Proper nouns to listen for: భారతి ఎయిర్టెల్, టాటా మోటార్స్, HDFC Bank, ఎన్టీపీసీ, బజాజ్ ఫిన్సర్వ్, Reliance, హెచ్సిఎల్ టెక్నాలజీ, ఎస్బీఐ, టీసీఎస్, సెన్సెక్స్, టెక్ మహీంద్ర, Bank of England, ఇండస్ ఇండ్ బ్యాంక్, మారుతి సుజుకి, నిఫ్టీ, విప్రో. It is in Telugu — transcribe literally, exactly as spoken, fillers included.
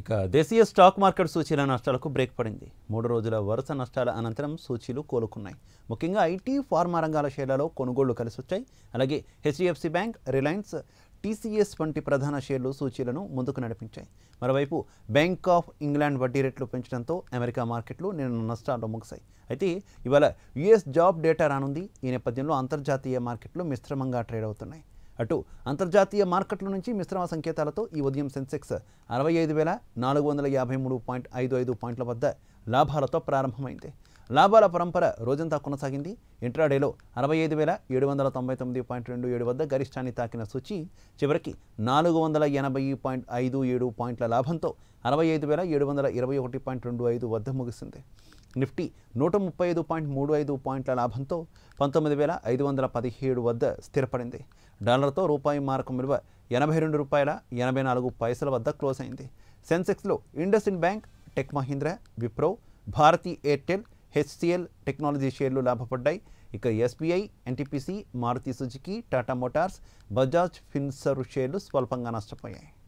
ఇక దేశీయ స్టాక్ మార్కెట్ సూచీల నష్టాలకు బ్రేక్ పడింది. మూడు రోజుల వరుస నష్టాల అనంతరం సూచీలు కోలుకున్నాయి. ముఖ్యంగా ఐటీ, ఫార్మా రంగాల షేర్లలో కొనుగోళ్లు కలిసి వచ్చాయి. అలాగే హెచ్డిఎఫ్సి బ్యాంక్, రిలయన్స్, టీసీఎస్ వంటి ప్రధాన షేర్లు సూచీలను ముందుకు నడిపించాయి. మరోవైపు బ్యాంక్ ఆఫ్ ఇంగ్లాండ్ వడ్డీ రేట్లు పెంచడంతో అమెరికా మార్కెట్లు నిన్న నష్టాల్లో ముగిశాయి. అయితే ఇవాళ యుఎస్ జాబ్ డేటా రానుంది. ఈ నేపథ్యంలో అంతర్జాతీయ మార్కెట్లు మిశ్రమంగా ట్రేడ్ అవుతున్నాయి. అటు అంతర్జాతీయ మార్కెట్ల నుంచి మిశ్రమ సంకేతాలతో ఈ ఉదయం సెన్సెక్స్ అరవై ఐదు వేల నాలుగు వందల యాభై మూడు పాయింట్ ఐదు ఐదు పాయింట్ల వద్ద లాభాలతో ప్రారంభమైంది. లాభాల పరంపర రోజంతా కొనసాగింది. ఇంట్రాడేలో అరవై ఐదు వేల ఏడు వందల తొంభై తొమ్మిది పాయింట్ రెండు ఏడు వద్ద గరిష్టాన్ని తాకిన సూచి చివరికి నాలుగు వందల ఎనభై పాయింట్ ఐదు ఏడు పాయింట్ల లాభంతో అరవై ఐదు వేల ఏడు వందల ఇరవై ఒకటి పాయింట్ రెండు ఐదు వద్ద ముగిసింది. నిఫ్టీ నూట ముప్పై ఐదు పాయింట్ మూడు ఐదు పాయింట్ల లాభంతో పంతొమ్మిది వేల ఐదు వందల పదిహేడు వద్ద స్థిరపడింది. డాలర్తో రూపాయి మారకం విలువ ఎనభై రెండు రూపాయల ఎనభై నాలుగు పైసల వద్ద క్లోజ్ అయింది. సెన్సెక్స్లో ఇండస్ ఇండ్ బ్యాంక్, టెక్ మహీంద్ర, విప్రో, భారతి, ఎయిర్టెల్, హెచ్సిఎల్ టెక్నాలజీ షేర్లు లాభపడ్డాయి. ఇక ఎస్బీఐ, ఎన్టీపీసీ, మారుతి సుజుకి, టాటా మోటార్స్, బజాజ్, ఫిన్సర్వ్ షేర్లు స్వల్పంగా నష్టపోయాయి.